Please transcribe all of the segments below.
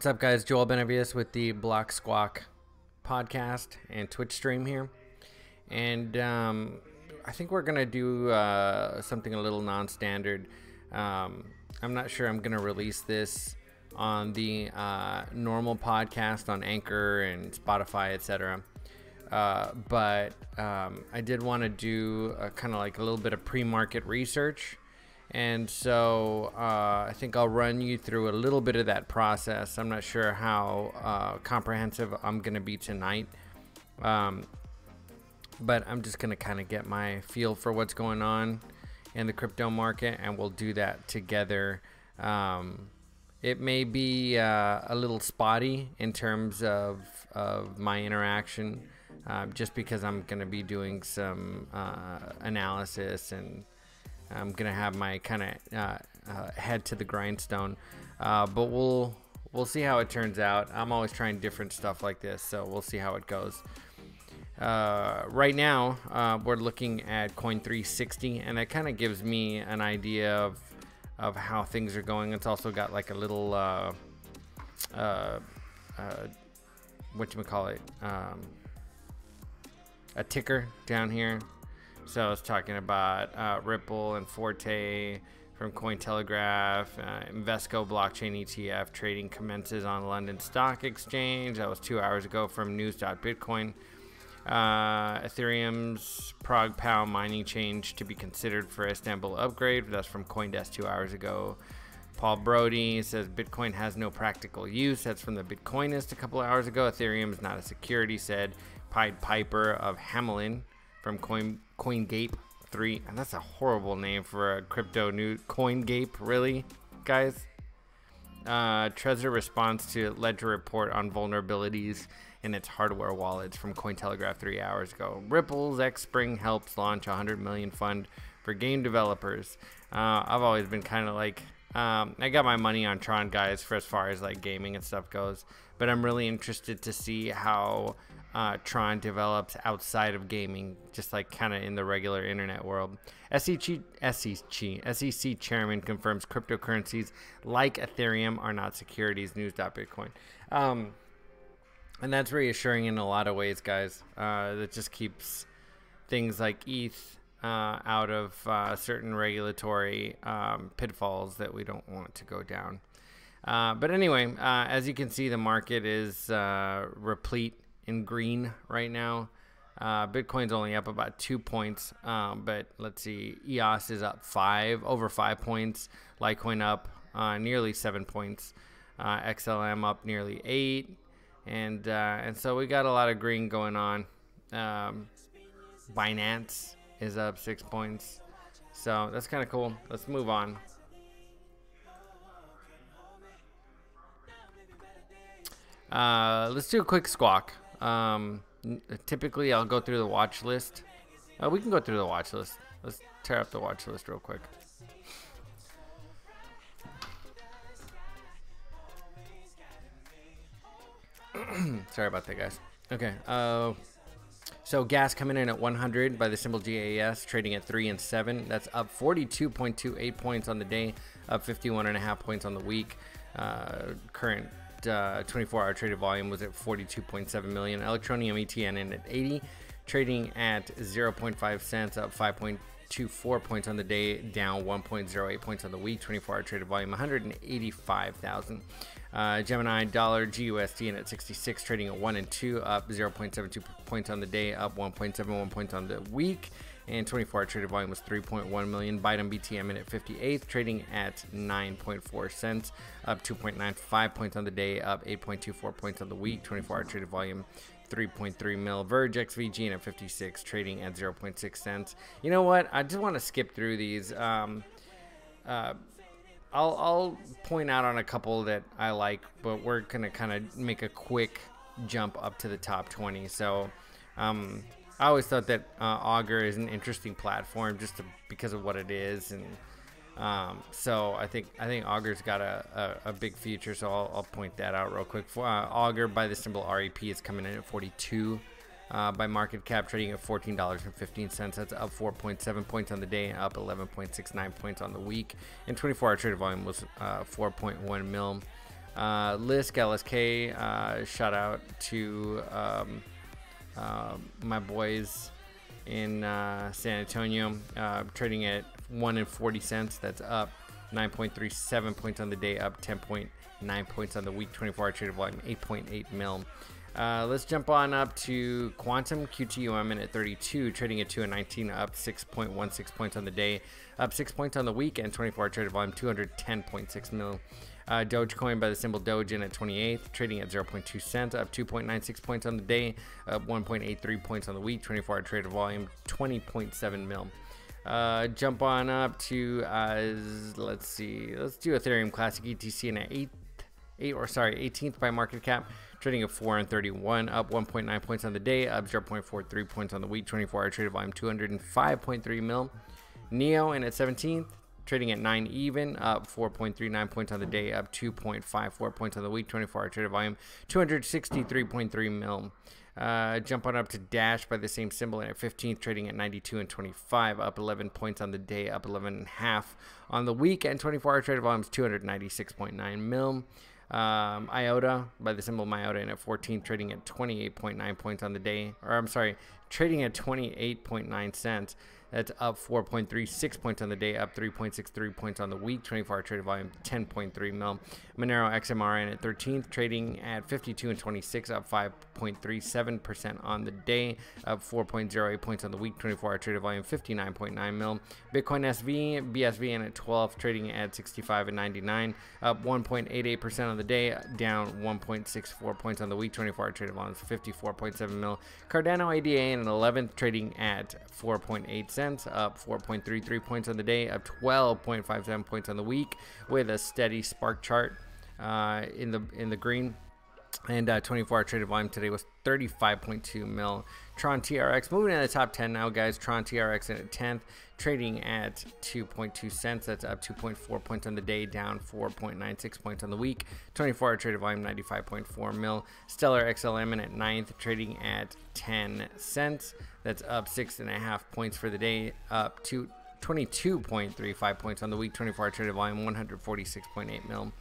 What's up, guys? Joel Benavides with the Block Squawk podcast and Twitch stream here. And I think we're going to do something a little non-standard. I'm not sure I'm going to release this on the normal podcast on Anchor and Spotify, etc. But I did want to do kind of like a little bit of pre-market research. And so I think I'll run you through a little bit of that process. I'm not sure how comprehensive I'm going to be tonight, but I'm just going to kind of get my feel for what's going on in the crypto market, and we'll do that together. It may be a little spotty in terms of my interaction, just because I'm going to be doing some analysis, and I'm gonna have my kind of head to the grindstone, but we'll see how it turns out. I'm always trying different stuff like this, so we'll see how it goes. Right now, we're looking at Coin360, and that kind of gives me an idea of how things are going. It's also got like a little whatchamacallit, a ticker down here. So it's talking about Ripple and Forte from Cointelegraph, Invesco blockchain ETF trading commences on London Stock Exchange. That was 2 hours ago from News.Bitcoin. Ethereum's Prague pound mining change to be considered for Istanbul upgrade. That's from Coindesk 2 hours ago. Paul Brody says Bitcoin has no practical use. That's from the Bitcoinist a couple hours ago. Ethereum is not a security, said Pied Piper of Hamelin from CoinGape 3, and that's a horrible name for a crypto new CoinGape, really, guys. Trezor responds to Ledger report on vulnerabilities in its hardware wallets from Cointelegraph 3 hours ago. Ripple's X-Spring helps launch a $100 million fund for game developers. I've always been kind of like, I got my money on Tron, guys, for as far as like gaming and stuff goes, but I'm really interested to see how Tron develops outside of gaming, just like kind of in the regular internet world. SEC chairman confirms cryptocurrencies like Ethereum are not securities. News.Bitcoin. And that's reassuring in a lot of ways, guys. That just keeps things like ETH out of certain regulatory pitfalls that we don't want to go down. But anyway, as you can see, the market is replete in green right now. Bitcoin's only up about 2 points, but let's see, EOS is up over 5 points, Litecoin up nearly 7 points, XLM up nearly 8, and so we got a lot of green going on. Binance is up 6 points, so that's kind of cool. Let's move on. Let's do a quick squawk. Typically I'll go through the watch list. We can go through the watch list. Let's tear up the watch list real quick. Sorry about that, guys. Okay, so GAS coming in at 100 by the symbol GAS, trading at 3 and 7. That's up 42.28 points on the day, up 51.5 points on the week. Current 24-hour traded volume was at 42.7 million. Electronium ETN in at 80, trading at 0.5 cents, up 5.24 points on the day, down 1.08 points on the week. 24-hour traded volume 185,000. Gemini dollar GUSD in at 66, trading at 1 and 2, up 0.72 points on the day, up 1.71 points on the week. And 24-hour traded volume was 3.1 million. Bitcoin BTM in at 58th, trading at 9.4 cents, up 2.95 points on the day, up 8.24 points on the week. 24-hour traded volume 3.3 mil. Verge XVG in at 56, trading at 0.6 cents. You know what? I just want to skip through these. I'll point out on a couple that I like, but we're going to kind of make a quick jump up to the top 20. So, I always thought that Augur is an interesting platform just because of what it is, and so I think Augur's got a big future. So I'll point that out real quick. Augur by the symbol REP is coming in at 42 by market cap, trading at $14.15. That's up 4.7 points on the day, up 11.69 points on the week, and 24-hour traded volume was 4.1 mil. Lisk, LSK, shout out to my boys in San Antonio, trading at $1.40. That's up 9.37 points on the day, up 10.9 points on the week. 24-hour trade volume, 8.8 mil. Let's jump on up to Quantum, QTUM, in at 32, trading at 2.19, up 6.16 points on the day, up 6 points on the week, and 24-hour trade volume, 210.6 mil. Dogecoin by the symbol Doge in at 28th, trading at 0.2 cents, up 2.96 points on the day, up 1.83 points on the week, 24-hour trade volume, 20.7 mil. Jump on up to, let's see, let's do Ethereum Classic, ETC, in at 18th by market cap, trading at 4.31, up 1.9 points on the day, up 0.43 points on the week, 24-hour trade volume, 205.3 mil. Neo in at 17th, trading at 9 even, up 4.39 points on the day, up 2.54 points on the week, 24-hour trade volume, 263.3 mil. Jump on up to Dash by the same symbol at 15th, trading at 92 and 25, up 11 points on the day, up 11.5 on the week, and 24-hour trade volume is 296.9 mil. IOTA by the symbol MIOTA in at 14th, trading at 28.9 points on the day, or I'm sorry, trading at 28.9 cents. That's up 4.36 points on the day, up 3.63 points on the week, 24-hour trade volume, 10.3 mil. Monero XMRN at 13th, trading at 52 and 26, up 5.37% on the day, up 4.08 points on the week, 24-hour trade volume, 59.9 mil. Bitcoin SV, BSVN at 12th, trading at 65 and 99, up 1.88% on the day, down 1.64 points on the week, 24-hour trade volume, 54.7 mil. Cardano ADA in at 11th, trading at 4.8 cents. Up 4.33 points on the day, up 12.57 points on the week, with a steady spark chart in the green. And 24-hour traded volume today was 35.2 mil. Tron TRX moving in the top 10 now, guys. Tron TRX in at 10th, trading at 2.2 cents. That's up 2.4 points on the day, down 4.96 points on the week. 24-hour traded volume 95.4 mil. Stellar XLM in at 9th, trading at 10 cents. That's up 6.5 points for the day, up to 22.35 points on the week. 24-hour traded volume 146.8 mil.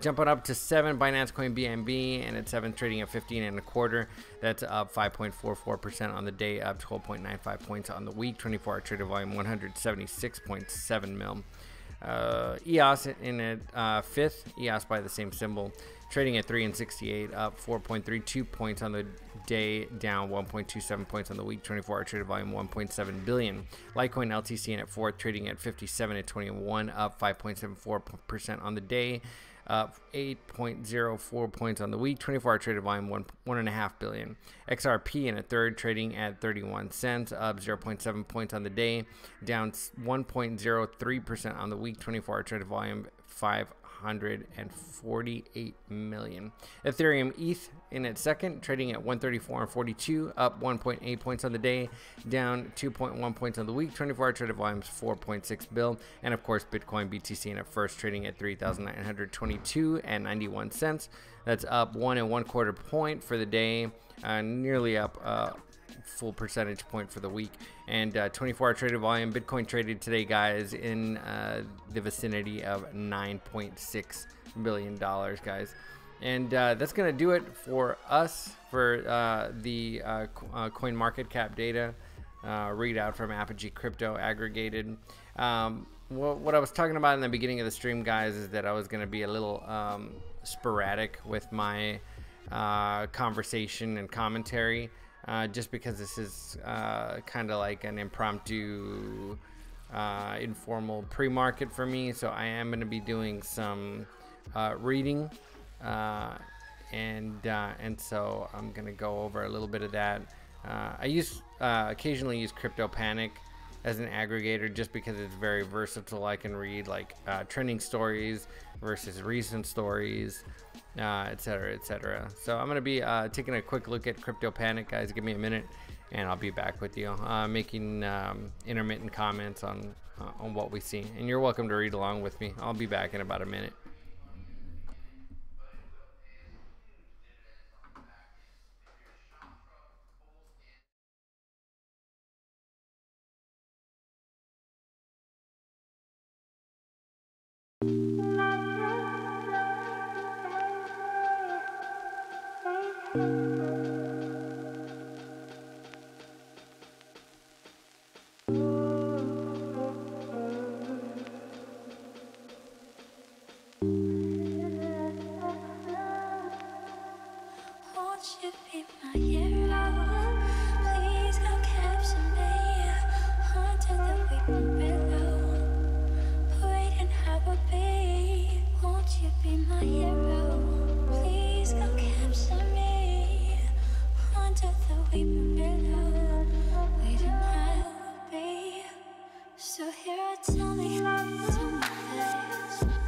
Jumping up to 7, Binance Coin BNB, and at 7th, trading at 15 and a quarter. That's up 5.44% on the day, up 12.95 points on the week. 24-hour trader volume 176.7 mil. EOS in at 5th, EOS by the same symbol, trading at 3 and 68, up 4.32 points on the day, down 1.27 points on the week. 24-hour trader volume 1.7 billion. Litecoin LTC in at 4th, trading at 57 and 21, up 5.74% on the day, up 8.04 points on the week. 24-hour traded volume 1.5 billion. XRP in a 3rd, trading at 31 cents, up 0.7 points on the day, down 1.03% on the week. 24-hour traded volume 548 million. Ethereum ETH in at 2nd, trading at 134 and 42, up 1.8 points on the day, down 2.1 points on the week. 24-hour traded volumes 4.6 bill. And of course, Bitcoin BTC in at 1st, trading at 3,922 and 91 cents. That's up 1.25 point for the day, nearly up full percentage point for the week. And 24-hour traded volume, Bitcoin traded today, guys, in the vicinity of $9.6 billion, guys. And that's gonna do it for us for the coin market cap data readout from Apogee Crypto aggregated. What I was talking about in the beginning of the stream, guys, is that I was gonna be a little sporadic with my conversation and commentary. Just because this is kind of like an impromptu, informal pre-market for me. So I am going to be doing some reading. And so I'm going to go over a little bit of that. I use occasionally use Crypto Panic as an aggregator just because it's very versatile. I can read like trending stories versus recent stories, etc., etc. So I'm gonna be taking a quick look at Crypto Panic, guys. Give me a minute and I'll be back with you, making intermittent comments on what we see, and you're welcome to read along with me. I'll be back in about a minute. So here I tell me to my face,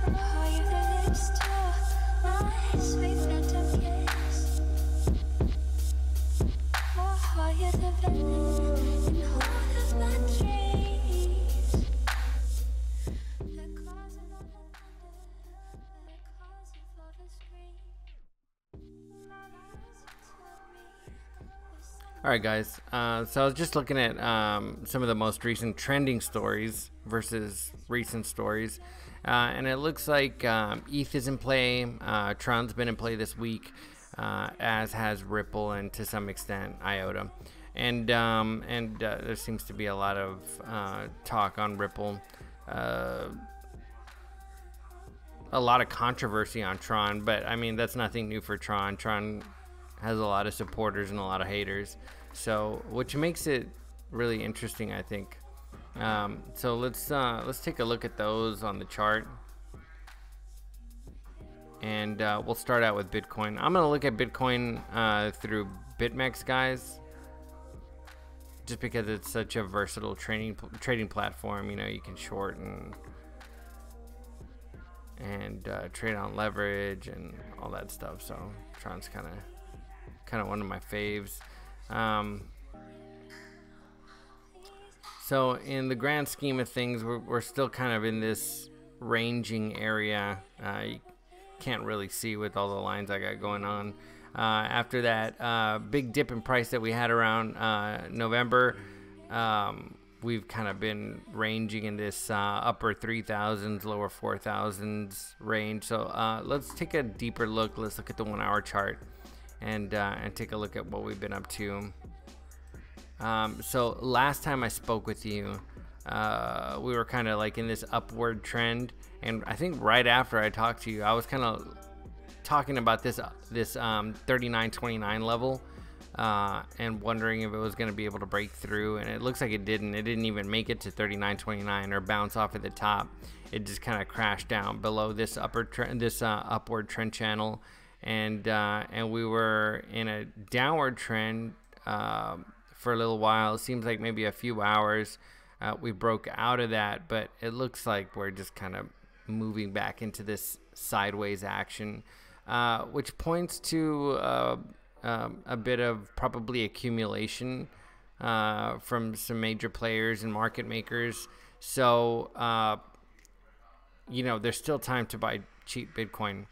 how you did this to my sweet phantom kiss. Oh, how you did in all of my dreams. The cause of all the thunder, the cause of all the scream. Alright guys, so I was just looking at some of the most recent trending stories versus recent stories, and it looks like ETH is in play, Tron's been in play this week, as has Ripple and to some extent IOTA. And there seems to be a lot of talk on Ripple, a lot of controversy on Tron, but I mean, that's nothing new for Tron. Tron has a lot of supporters and a lot of haters, so which makes it really interesting, I think. So let's take a look at those on the chart, and we'll start out with Bitcoin. I'm gonna look at Bitcoin through BitMEX, guys, just because it's such a versatile trading platform. You know, you can short and trade on leverage and all that stuff. So Tron's kind of one of my faves. So in the grand scheme of things, we're still kind of in this ranging area. You can't really see with all the lines I got going on. After that big dip in price that we had around November, we've kind of been ranging in this upper 3,000s, lower 4,000s range. So let's take a deeper look. Let's look at the 1 hour chart. And take a look at what we've been up to. So last time I spoke with you, we were kind of like in this upward trend, and I think right after I talked to you, I was kind of talking about this 39.29 level, and wondering if it was going to be able to break through, and it looks like it didn't. It didn't even make it to 39.29 or bounce off at the top. It just kind of crashed down below this upward trend channel. And we were in a downward trend for a little while. It seems like maybe a few hours. We broke out of that, but it looks like we're just kind of moving back into this sideways action, which points to a bit of probably accumulation from some major players and market makers. So, you know, there's still time to buy cheap Bitcoin.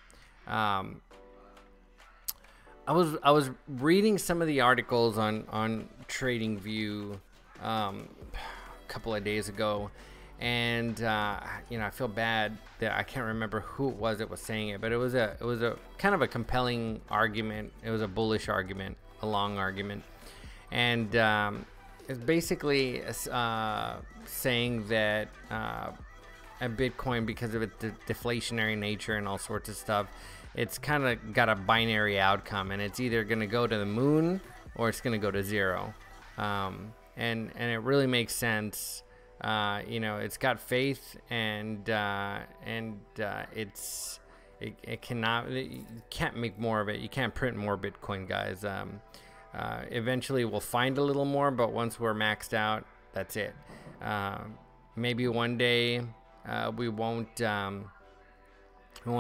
I was reading some of the articles on TradingView a couple of days ago, and you know, I feel bad that I can't remember who it was saying it, but it was a kind of a compelling argument. It was a bullish argument, a long argument, and it's basically saying that Bitcoin, because of its deflationary nature and all sorts of stuff, it's kind of got a binary outcome, and it's either going to go to the moon or it's going to go to zero. And it really makes sense. You know, it's got faith, and you can't make more of it. You can't print more Bitcoin, guys. Eventually we'll find a little more, but once we're maxed out, that's it. Maybe one day we won't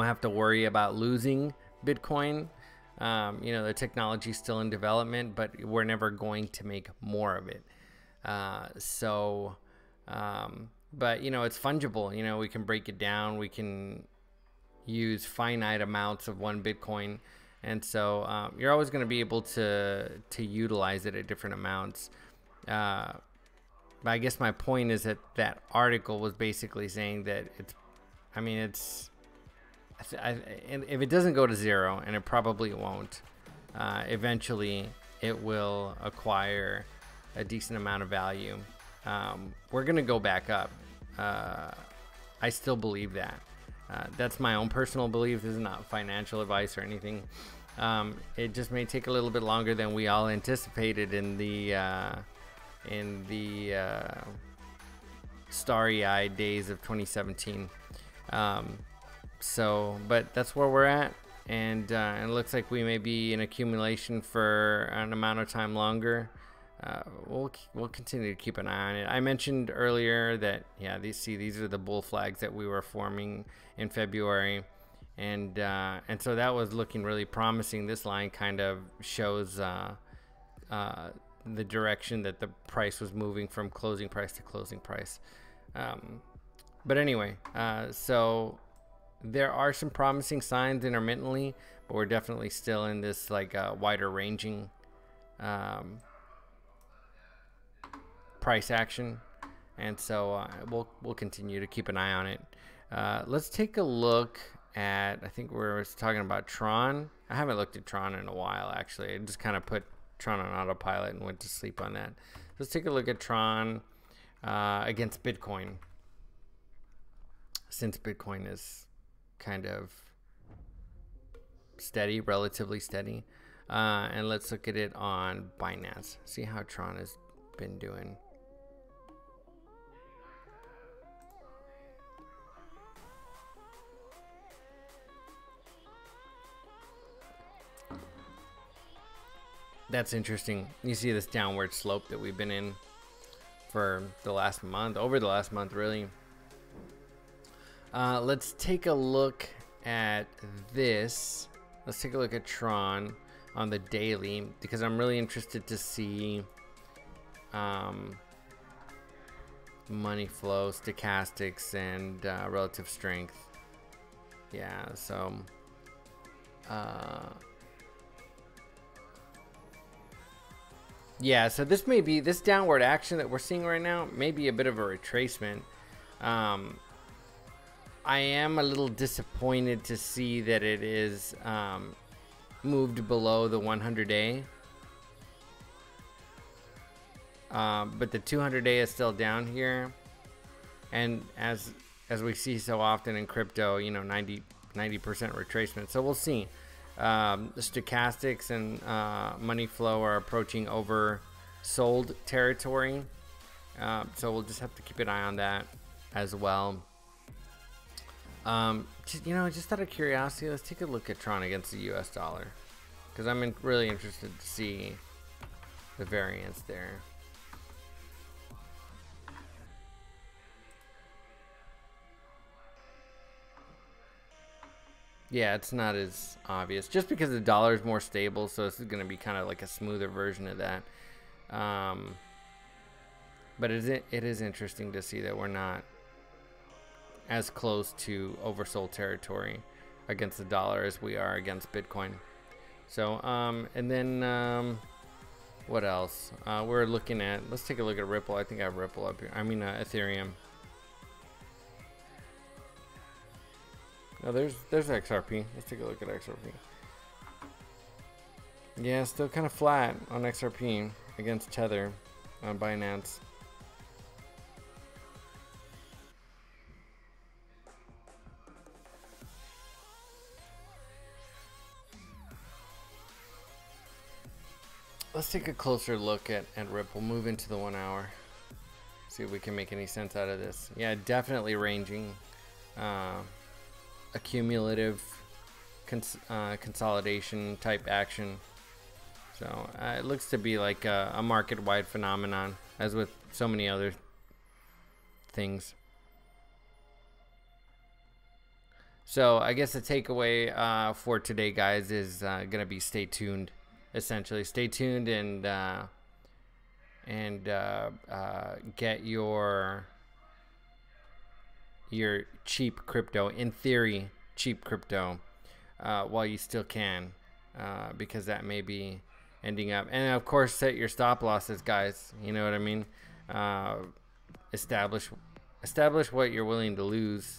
have to worry about losing Bitcoin. You know, the technology's still in development, but we're never going to make more of it. But you know, it's fungible. You know, we can break it down. We can use finite amounts of one Bitcoin, and so you're always going to be able to utilize it at different amounts. But I guess my point is that that article was basically saying that it's, I mean, it's, and if it doesn't go to zero, and it probably won't, eventually it will acquire a decent amount of value. We're going to go back up. I still believe that. That's my own personal belief. This is not financial advice or anything. It just may take a little bit longer than we all anticipated in the starry-eyed days of 2017. So, but that's where we're at, and it looks like we may be in accumulation for an amount of time longer. we'll continue to keep an eye on it. I mentioned earlier that, yeah, these are the bull flags that we were forming in February, and so that was looking really promising. This line kind of shows the direction that the price was moving from closing price to closing price. But anyway, so there are some promising signs intermittently, but we're definitely still in this like wider ranging price action, and so we'll continue to keep an eye on it. Let's take a look at, I think we're talking about Tron. I haven't looked at Tron in a while, actually. I just kind of put Tron on autopilot and went to sleep on that. Let's take a look at Tron against Bitcoin, since Bitcoin is kind of steady, relatively steady. And let's look at it on Binance, see how Tron has been doing. That's interesting. You see this downward slope that we've been in for the last month, over the last month, really. Let's take a look at this. Let's take a look at Tron on the daily, because I'm really interested to see money flow, stochastics, and relative strength. Yeah, so yeah, so this may be, this downward action that we're seeing right now may be a bit of a retracement. I am a little disappointed to see that it is moved below the 100-day. But the 200-day is still down here. And as we see so often in crypto, you know, 90% retracement. So we'll see. The stochastics and money flow are approaching oversold territory, so we'll just have to keep an eye on that as well. You know, just out of curiosity, let's take a look at Tron against the US dollar, because I'm really interested to see the variance there. Yeah, it's not as obvious just because the dollar is more stable, so this is going to be kind of like a smoother version of that. But it is interesting to see that we're not as close to oversold territory against the dollar as we are against Bitcoin. So and then what else? We're looking at, let's take a look at Ripple. I think I have Ripple up here. I mean Ethereum. Oh, there's XRP. Let's take a look at XRP. Yeah, still kind of flat on XRP against Tether on Binance. Let's take a closer look at Ripple. Move into the 1 hour. See if we can make any sense out of this. Yeah, definitely ranging. Accumulative consolidation type action. So it looks to be like a market-wide phenomenon, as with so many other things. So I guess the takeaway for today, guys, is gonna be stay tuned, essentially. Stay tuned and get your cheap crypto, in theory cheap crypto, while you still can, because that may be ending up. And of course, set your stop losses, guys. You know what I mean? Establish what you're willing to lose,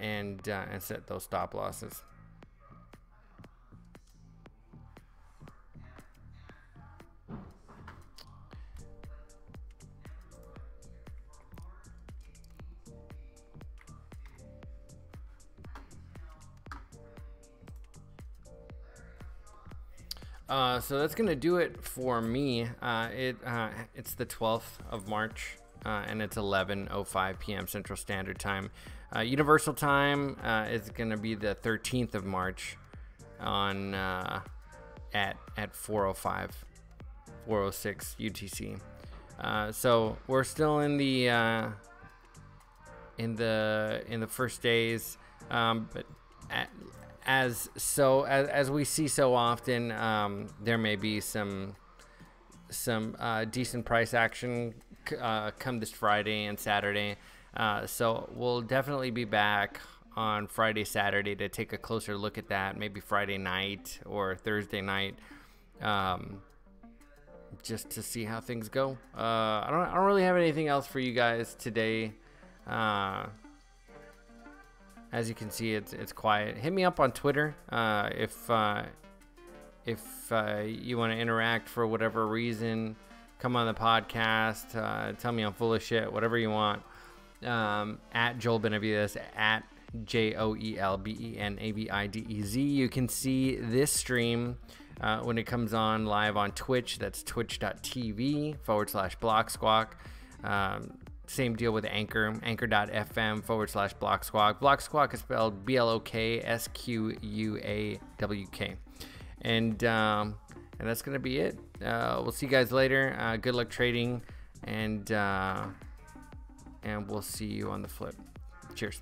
and set those stop losses. So that's gonna do it for me. It's the 12th of March, and it's 11:05 p.m. Central Standard Time. Universal Time is gonna be the 13th of March, on at 4:05 406 UTC. So we're still in the first days, but as we see so often, there may be some decent price action come this Friday and Saturday. So we'll definitely be back on Friday, Saturday to take a closer look at that, maybe Friday night or Thursday night, just to see how things go. I don't really have anything else for you guys today. As you can see, it's quiet. Hit me up on Twitter if you want to interact for whatever reason. Come on the podcast, tell me I'm full of shit, whatever you want. At Joel Benavides, at JoelBenavidez. You can see this stream when it comes on live on Twitch. That's twitch.tv/Block Squawk. Same deal with Anchor, anchor.fm/Block Squawk. Block Squawk is spelled BLOKSQUAWK. And that's going to be it. We'll see you guys later. Good luck trading, and we'll see you on the flip. Cheers.